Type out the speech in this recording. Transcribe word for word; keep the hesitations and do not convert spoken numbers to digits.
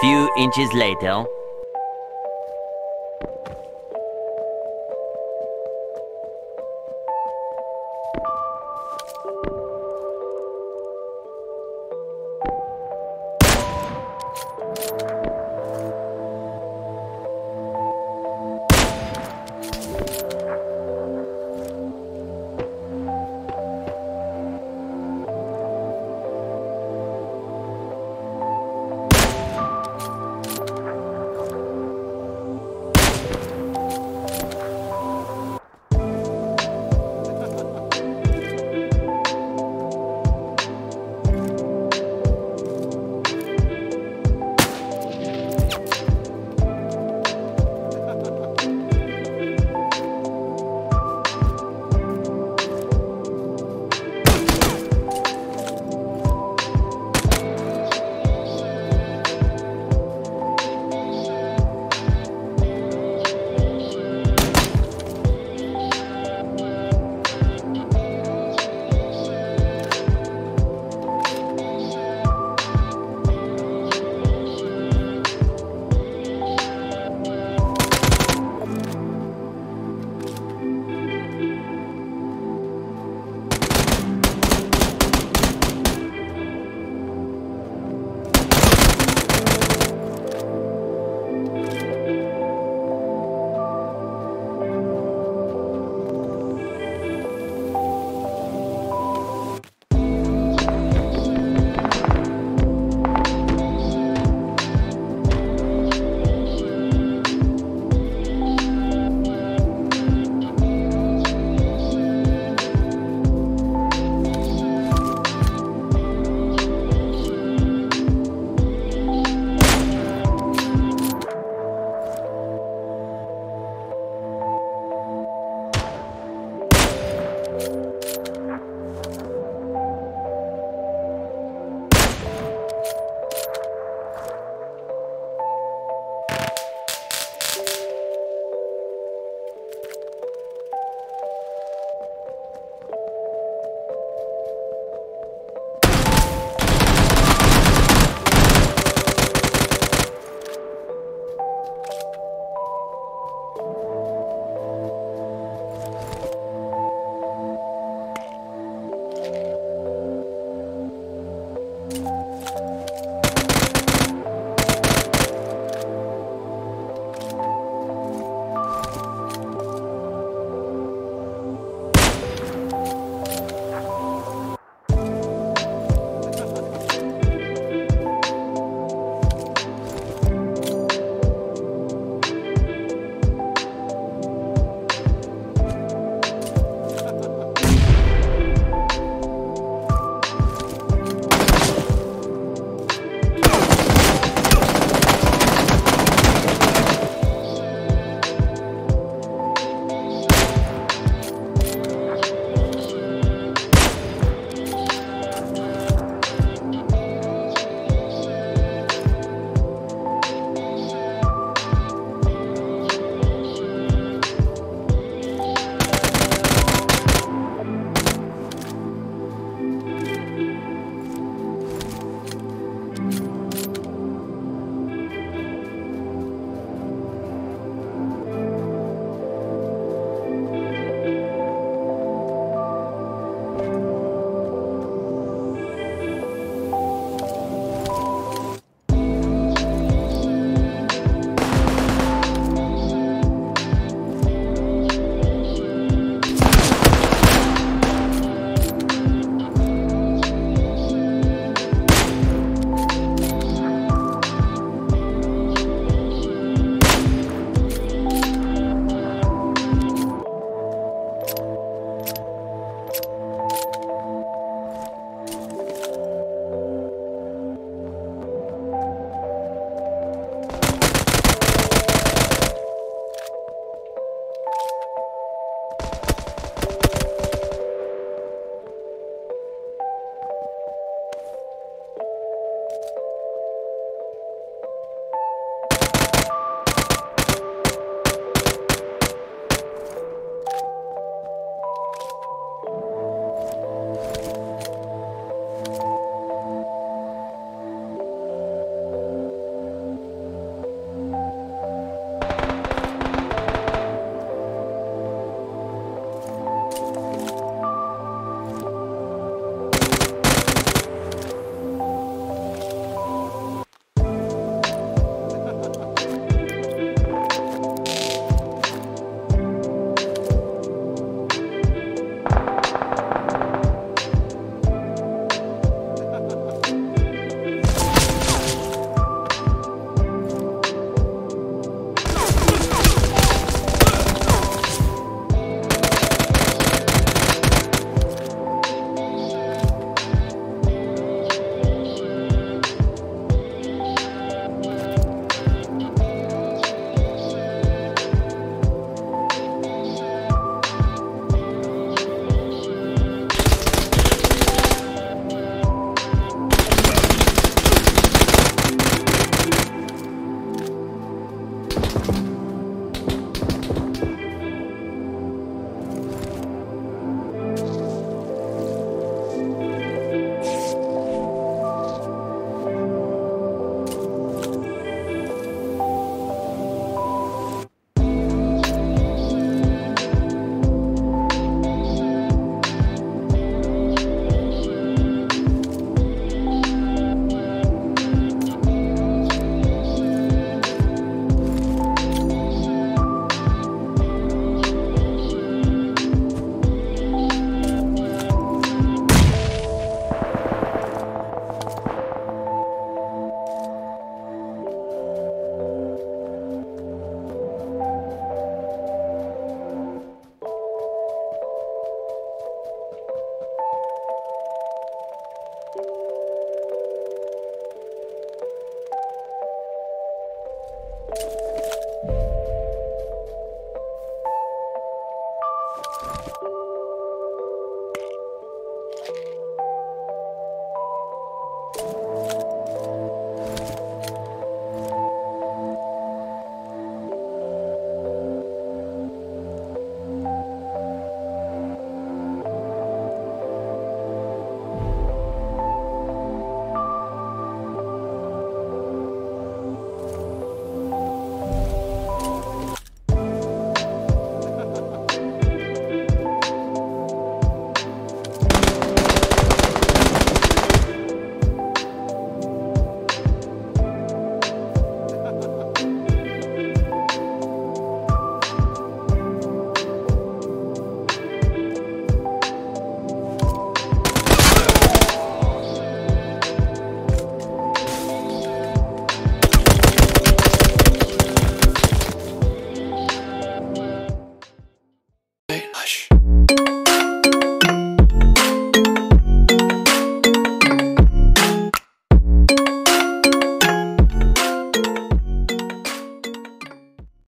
few inches later.